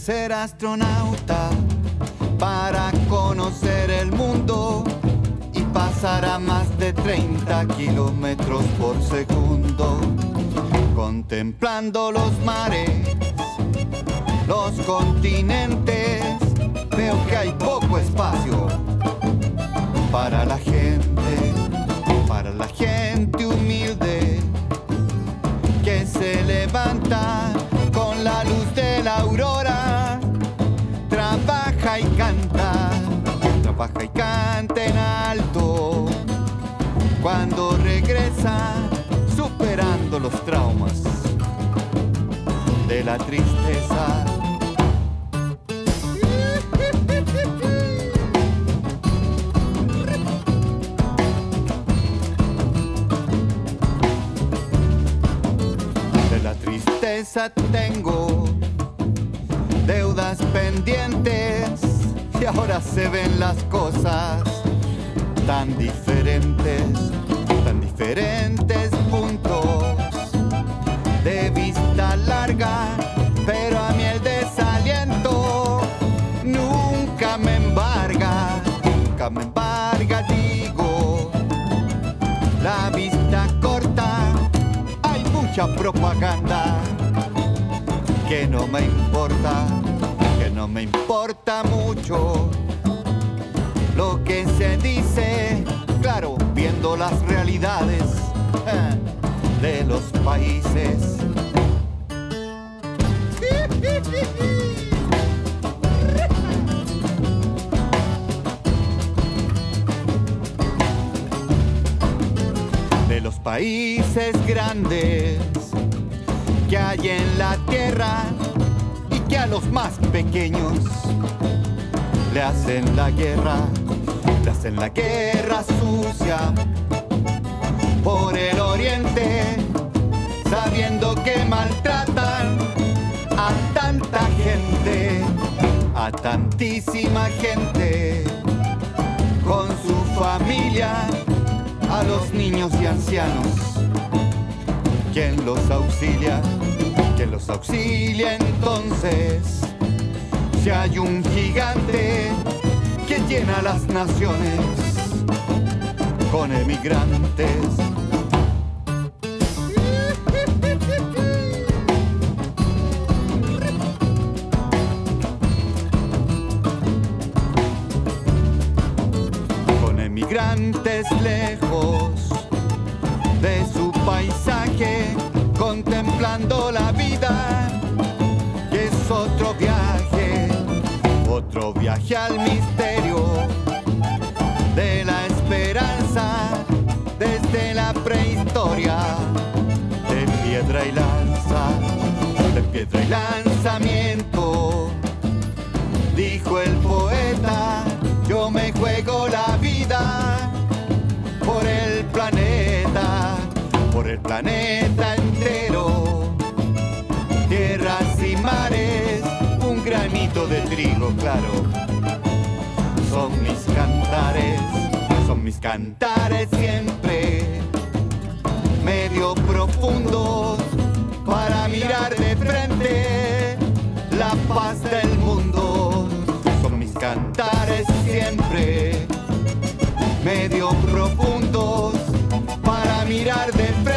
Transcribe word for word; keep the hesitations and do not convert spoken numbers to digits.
ser astronauta para conocer el mundo y pasar a más de treinta kilómetros por segundo, contemplando los mares, los continentes. Veo que hay poco espacio para la gente, para la gente humilde que se levanta con la luz de la aurora, trabaja y canta, trabaja y canta en alto, cuando regresa superando los traumas de la tristeza. Tristeza tengo, deudas pendientes, y ahora se ven las cosas tan diferentes, tan diferentes puntos de vista larga, pero a mí el desaliento nunca me embarga, nunca me embarga, digo, la vista corta. Hay mucha propaganda que no me importa, que no me importa mucho lo que se dice, claro, viendo las realidades eh, de los países. De los países grandes que hay en la tierra y que a los más pequeños le hacen la guerra, le hacen la guerra sucia por el oriente, sabiendo que maltratan a tanta gente, a tantísima gente, con su familia, a los niños y ancianos. ¿Quién los auxilia? ¿Quién los auxilia entonces? Si hay un gigante que llena las naciones con emigrantes. Migrantes lejos de su paisaje, contemplando la vida, que es otro viaje, otro viaje al misterio de la esperanza, desde la prehistoria, de piedra y lanza, de piedra y lanzamiento, dijo el poeta. Yo me juego la vida por el planeta, por el planeta entero. Tierras y mares, un granito de trigo, claro. Son mis cantares, son mis cantares siempre. Medio profundos para mirar de frente la paz del mundo. Son mis cantares siempre, medio profundos para mirar de frente.